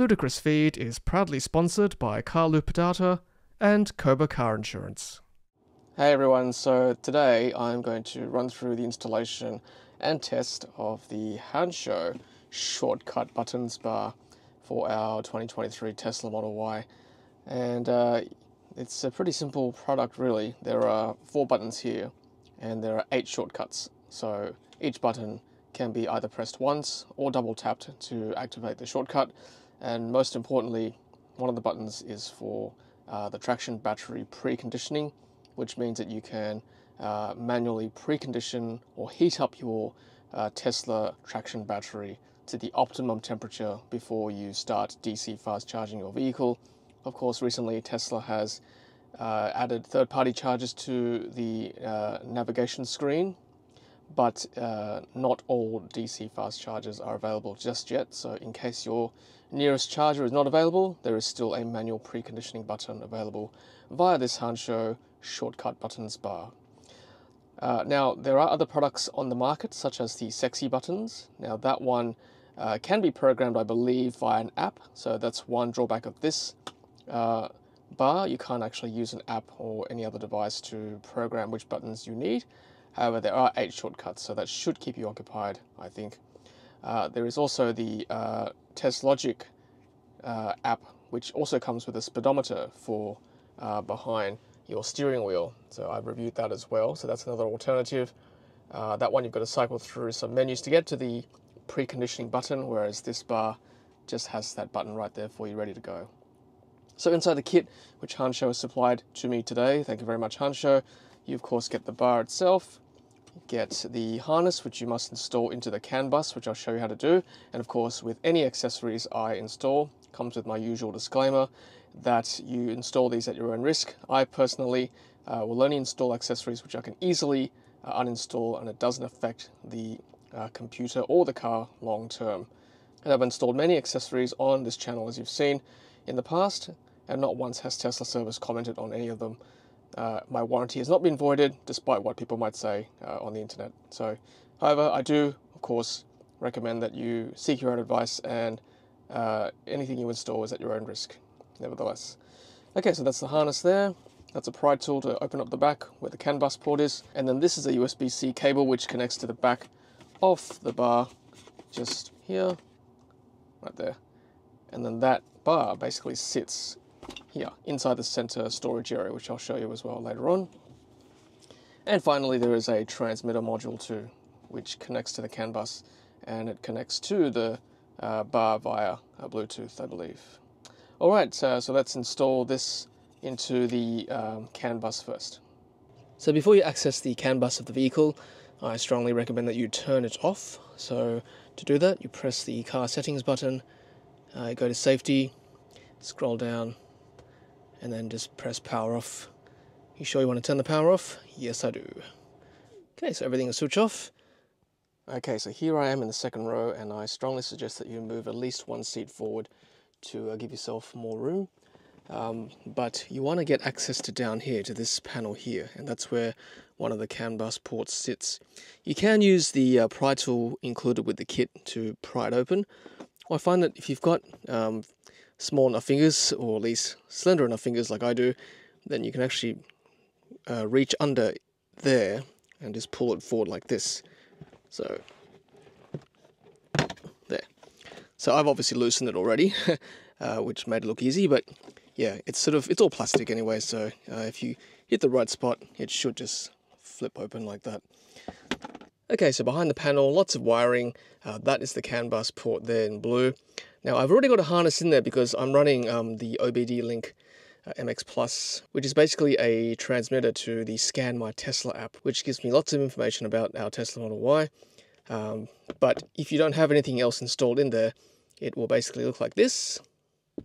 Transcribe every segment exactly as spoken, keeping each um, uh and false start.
Ludicrous Feed is proudly sponsored by Car Lupidata and Koba Car Insurance. Hey everyone, so today I'm going to run through the installation and test of the Hansshow shortcut buttons bar for our twenty twenty-three Tesla Model Y. And uh, it's a pretty simple product really. There are four buttons here and there are eight shortcuts. So each button can be either pressed once or double tapped to activate the shortcut. And most importantly, one of the buttons is for uh, the traction battery preconditioning, which means that you can uh, manually precondition or heat up your uh, Tesla traction battery to the optimum temperature before you start D C fast charging your vehicle. Of course, recently Tesla has uh, added third-party chargers to the uh, navigation screen, but uh, not all D C fast chargers are available just yet. So in case your nearest charger is not available, there is still a manual preconditioning button available via this Hansshow shortcut buttons bar. Uh, now, there are other products on the market, such as the Sexy Buttons. Now, that one uh, can be programmed, I believe, via an app. So that's one drawback of this uh, bar. You can't actually use an app or any other device to program which buttons you need. However, there are eight shortcuts, so that should keep you occupied, I think. Uh, there is also the uh, Teslogic uh, app, which also comes with a speedometer for uh, behind your steering wheel. So I've reviewed that as well, so that's another alternative. Uh, that one you've got to cycle through some menus to get to the preconditioning button, whereas this bar just has that button right there for you ready to go. So inside the kit, which Hansshow has supplied to me today, thank you very much Hansshow, you of course get the bar itself, get the harness which you must install into the CAN bus, which I'll show you how to do, and of course with any accessories I install, comes with my usual disclaimer that you install these at your own risk. I personally uh, will only install accessories which I can easily uh, uninstall and it doesn't affect the uh, computer or the car long term. And I've installed many accessories on this channel as you've seen in the past, and not once has Tesla service commented on any of them. Uh, my warranty has not been voided, despite what people might say uh, on the internet. So, however, I do, of course, recommend that you seek your own advice and uh, anything you install is at your own risk, nevertheless. Okay, so that's the harness there. That's a pry tool to open up the back where the CAN bus port is. And then this is a U S B C cable which connects to the back of the bar, just here, right there. And then that bar basically sits here inside the center storage area, which I'll show you as well later on. And finally there is a transmitter module too, which connects to the CAN bus, and it connects to the uh, bar via uh, Bluetooth, I believe. All right, uh, so let's install this into the um, CAN bus first. So before you access the CAN bus of the vehicle, I strongly recommend that you turn it off. So to do that, you press the car settings button, uh, go to safety, scroll down, and then just press power off. You sure you want to turn the power off? Yes, I do. Okay, so everything is switched off. Okay, so here I am in the second row, and I strongly suggest that you move at least one seat forward to uh, give yourself more room. Um, but you want to get access to down here, to this panel here, and that's where one of the CAN bus ports sits. You can use the uh, pry tool included with the kit to pry it open. Well, I find that if you've got um, small enough fingers, or at least slender enough fingers like I do, then you can actually uh, reach under there and just pull it forward like this. So, there. So I've obviously loosened it already, uh, which made it look easy, but yeah, it's sort of, it's all plastic anyway, so uh, if you hit the right spot, it should just flip open like that. Okay, so behind the panel, lots of wiring. Uh, that is the CAN bus port there in blue. Now, I've already got a harness in there because I'm running um, the O B D Link uh, M X Plus, which is basically a transmitter to the Scan My Tesla app, which gives me lots of information about our Tesla Model Y. Um, but if you don't have anything else installed in there, it will basically look like this.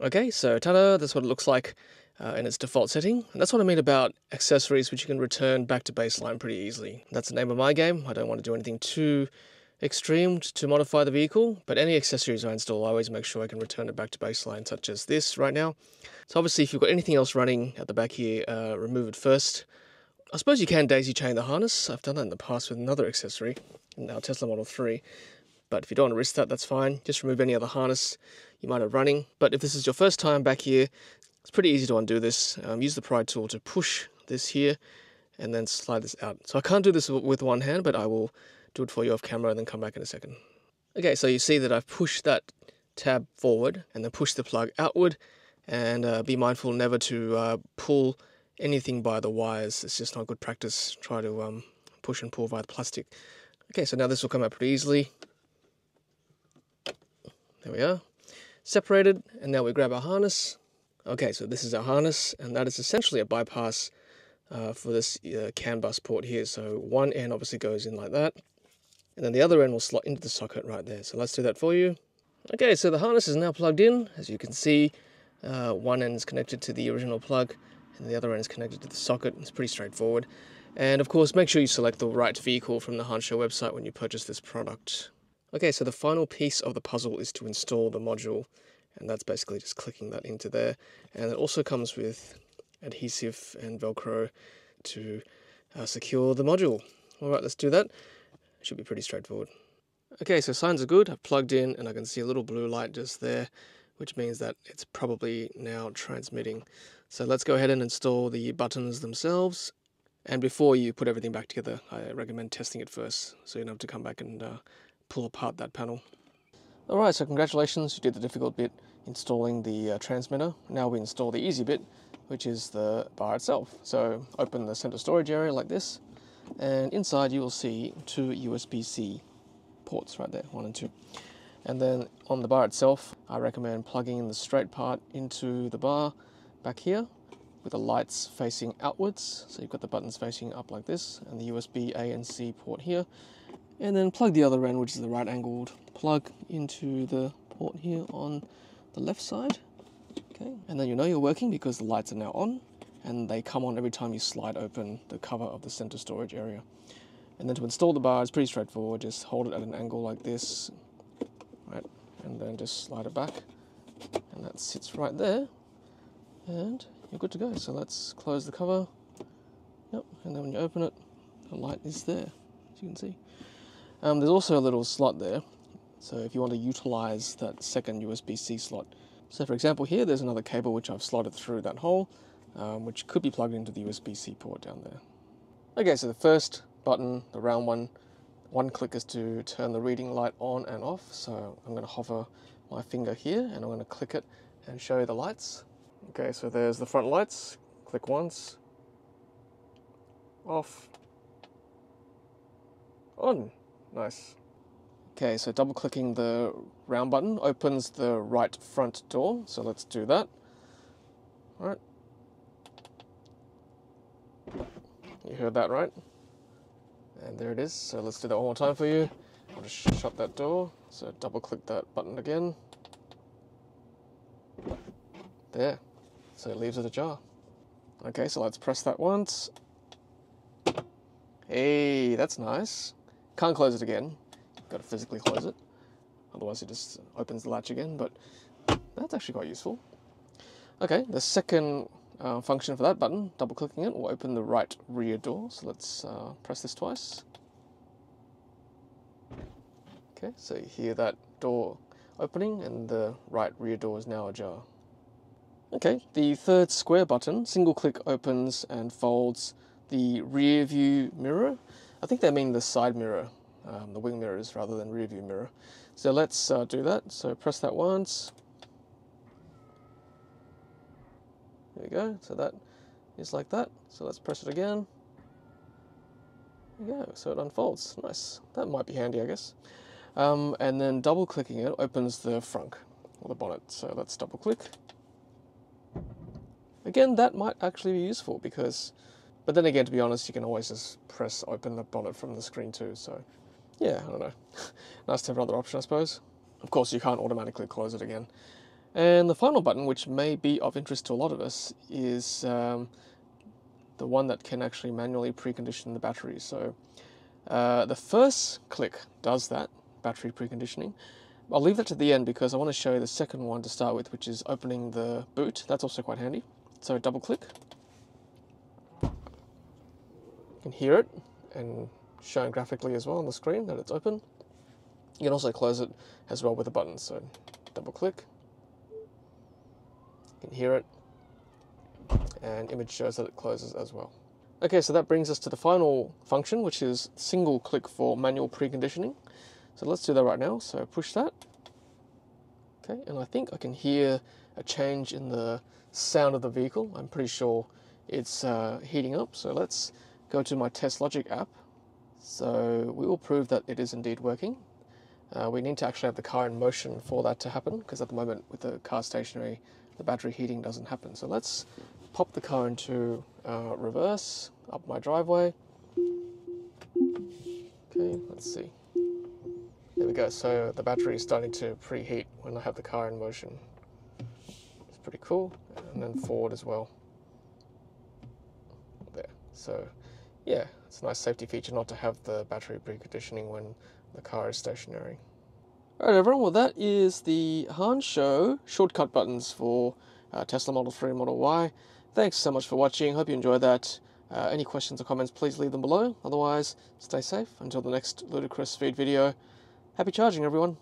Okay, so ta-da, that's what it looks like uh, in its default setting. And that's what I mean about accessories, which you can return back to baseline pretty easily. That's the name of my game. I don't want to do anything too extreme to modify the vehicle, but any accessories I install, I always make sure I can return it back to baseline, such as this right now. So obviously if you've got anything else running at the back here, uh, remove it first. I suppose you can daisy chain the harness. I've done that in the past with another accessory, now Tesla Model three. but if you don't want to risk that, that's fine. Just remove any other harness you might have running. But if this is your first time back here, it's pretty easy to undo this. Um, use the pry tool to push this here and then slide this out. So I can't do this with one hand, but I will do it for you off camera and then come back in a second. Okay, so you see that I've pushed that tab forward and then pushed the plug outward, and uh, be mindful never to uh, pull anything by the wires. It's just not good practice. Try to um, push and pull via the plastic. Okay, so now this will come out pretty easily. There we are. Separated, and now we grab our harness. Okay, so this is our harness, and that is essentially a bypass uh, for this uh, CAN bus port here. So one end obviously goes in like that, and then the other end will slot into the socket right there. So let's do that for you. Okay, so the harness is now plugged in. As you can see, uh, one end is connected to the original plug, and the other end is connected to the socket. It's pretty straightforward. And of course, make sure you select the right vehicle from the Hansshow website when you purchase this product. Okay, so the final piece of the puzzle is to install the module, and that's basically just clicking that into there. And it also comes with adhesive and Velcro to uh, secure the module. All right, let's do that. It should be pretty straightforward. Okay, so signs are good. I've plugged in and I can see a little blue light just there, which means that it's probably now transmitting. So let's go ahead and install the buttons themselves. And before you put everything back together, I recommend testing it first, so you don't have to come back and uh, pull apart that panel. All right, so congratulations, you did the difficult bit, installing the uh, transmitter. Now we install the easy bit, which is the bar itself. So open the center storage area like this, and inside you will see two U S B C ports right there, one and two. And then on the bar itself, I recommend plugging in the straight part into the bar back here with the lights facing outwards. So you've got the buttons facing up like this, and the U S B A and C port here. And then plug the other end, which is the right angled plug, into the port here on the left side. Okay, and then you know you're working because the lights are now on, and they come on every time you slide open the cover of the center storage area. And then to install the bar, it's pretty straightforward. Just hold it at an angle like this, right, and then just slide it back, and that sits right there, and you're good to go. So let's close the cover. Yep, and then when you open it, the light is there, as you can see. Um, there's also a little slot there, so if you want to utilize that second U S B C slot. So for example here, there's another cable which I've slotted through that hole, um, which could be plugged into the U S B C port down there. Okay, so the first button, the round one, one click is to turn the reading light on and off. So I'm going to hover my finger here, and I'm going to click it and show you the lights. Okay, so there's the front lights. Click once. Off. On. Nice. Okay, so double clicking the round button opens the right front door. So let's do that. All right. You heard that right? And there it is. So let's do that one more time for you. I'll just shut that door. So double click that button again. There. So it leaves it ajar. Okay, so let's press that once. Hey, that's nice. Can't close it again. You've got to physically close it. Otherwise it just opens the latch again, but that's actually quite useful. Okay, the second Uh, function for that button, double clicking it, will open the right rear door. So let's uh, press this twice. Okay, so you hear that door opening, and the right rear door is now ajar. Okay, the third square button, single click opens and folds the rear view mirror. I think they mean the side mirror, um, the wing mirrors rather than rear view mirror. So let's uh, do that. So press that once. There we go, so that is like that. So let's press it again. There we go, so it unfolds. Nice. That might be handy, I guess. Um, and then double clicking it opens the frunk, or the bonnet. So let's double click. Again, that might actually be useful because, but then again, to be honest, you can always just press open the bonnet from the screen too. So yeah, I don't know. Nice to have another option, I suppose. Of course, you can't automatically close it again. And the final button, which may be of interest to a lot of us, is um, the one that can actually manually precondition the battery. So uh, the first click does that, battery preconditioning. I'll leave that to the end because I want to show you the second one to start with, which is opening the boot. That's also quite handy. So double click. You can hear it, and shown graphically as well on the screen that it's open. You can also close it as well with a button. So double click, you can hear it, and image shows that it closes as well. Okay, so that brings us to the final function, which is single click for manual preconditioning. So let's do that right now. So push that. Okay, and I think I can hear a change in the sound of the vehicle. I'm pretty sure it's uh, heating up. So let's go to my Teslogic app. So we will prove that it is indeed working. Uh, we need to actually have the car in motion for that to happen, because at the moment with the car stationary, the battery heating doesn't happen. So let's pop the car into uh, reverse, up my driveway. Okay, let's see. There we go. So the battery is starting to preheat when I have the car in motion. It's pretty cool. And then forward as well. There. So yeah, it's a nice safety feature not to have the battery preconditioning when the car is stationary. All right, everyone. Well, that is the Hansshow shortcut buttons for uh, Tesla Model three and Model Y. Thanks so much for watching. Hope you enjoyed that. Uh, any questions or comments, please leave them below. Otherwise, stay safe until the next Ludicrous Feed video. Happy charging, everyone.